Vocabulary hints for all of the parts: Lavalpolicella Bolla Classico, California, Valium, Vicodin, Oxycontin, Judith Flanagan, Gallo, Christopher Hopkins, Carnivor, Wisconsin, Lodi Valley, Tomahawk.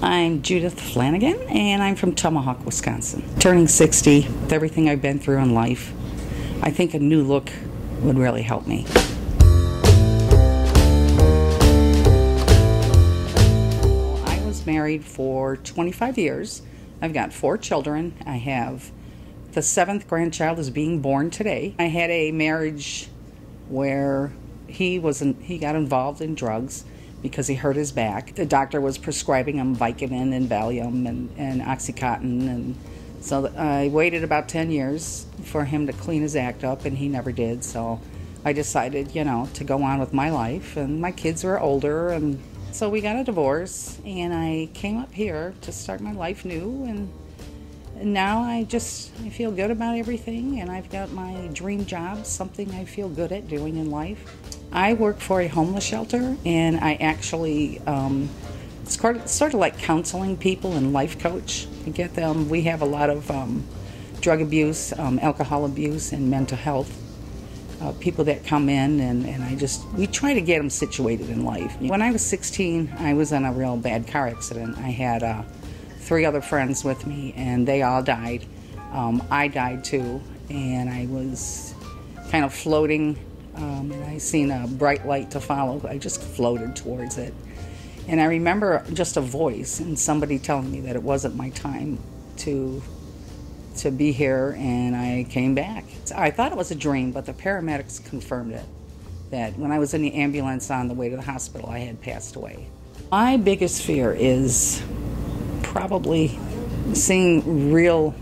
I'm Judith Flanagan, and I'm from Tomahawk, Wisconsin. Turning 60, with everything I've been through in life, I think a new look would really help me. I was married for 25 years. I've got 4 children. I have the 7th grandchild is being born today. I had a marriage where he got involved in drugs because he hurt his back. The doctor was prescribing him Vicodin and Valium and Oxycontin, and so I waited about 10 years for him to clean his act up, and he never did. So I decided, you know, to go on with my life, and my kids were older, and so we got a divorce, and I came up here to start my life new, and now I feel good about everything, and I've got my dream job, something I feel good at doing in life. I work for a homeless shelter, and I actually, it's sort of like counseling people and life coach to get them. We have a lot of drug abuse, alcohol abuse, and mental health people that come in, and we try to get them situated in life. When I was 16, I was in a real bad car accident. I had 3 other friends with me, and they all died. I died too, and I was kind of floating, and I seen a bright light to follow. I just floated towards it, and I remember just a voice and somebody telling me that it wasn't my time to be here, and I came back. So I thought it was a dream, but the paramedics confirmed it, that when I was in the ambulance on the way to the hospital, I had passed away. My biggest fear is probably seeing real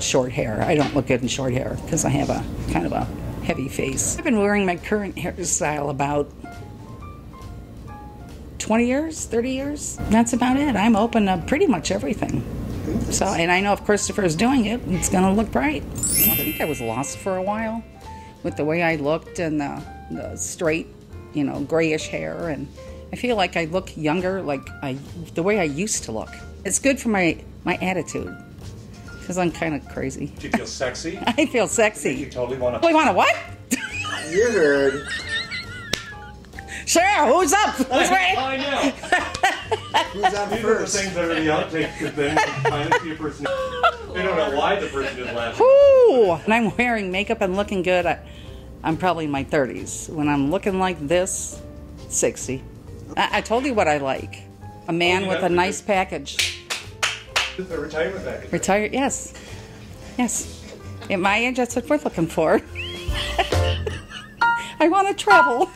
short hair. I don't look good in short hair because I have a kind of a heavy face. I've been wearing my current hairstyle about 20 years, 30 years. That's about it. I'm open to pretty much everything. So, and I know if Christopher is doing it, it's gonna look bright. I think I was lost for a while with the way I looked and the straight, you know, grayish hair, and I feel like I look younger, like the way I used to look. It's good for my attitude, because I'm kind of crazy. Do you feel sexy? I feel sexy. You totally want to... Totally want to what? You heard. Sure, who's up? Who's right? I know. Who's up first? These are the things that are the outtakes, because then you kind of see a person. They don't know why the person is laughing. Ooh! And I'm wearing makeup and looking good. I'm probably in my 30s. When I'm looking like this, 60. I told you what I like. A man with a nice package. A retirement package. Retired, yes. Yes. At my age, that's what we're looking for. I want to travel.